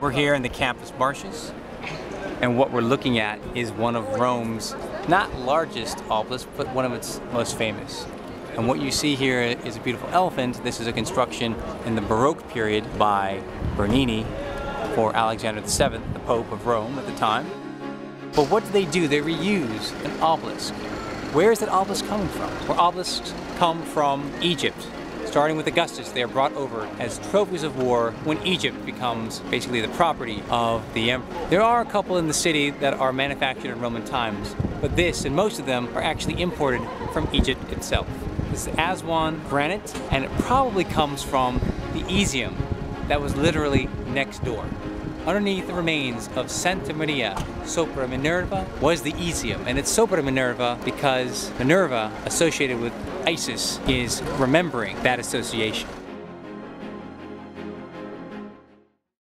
We're here in the Campus Martius, and what we're looking at is one of Rome's, not largest obelisk, but one of its most famous. And what you see here is a beautiful elephant. This is a construction in the Baroque period by Bernini for Alexander VII, the Pope of Rome at the time. But what do they do? They reuse an obelisk. Where is that obelisk coming from? Well, obelisks come from Egypt. Starting with Augustus, they are brought over as trophies of war when Egypt becomes basically the property of the emperor. There are a couple in the city that are manufactured in Roman times, but this and most of them are actually imported from Egypt itself. This is Aswan granite, and it probably comes from the Iseum that was literally next door. Underneath the remains of Santa Maria sopra Minerva was the Iseum, and it's sopra Minerva because Minerva, associated with Isis, is remembering that association.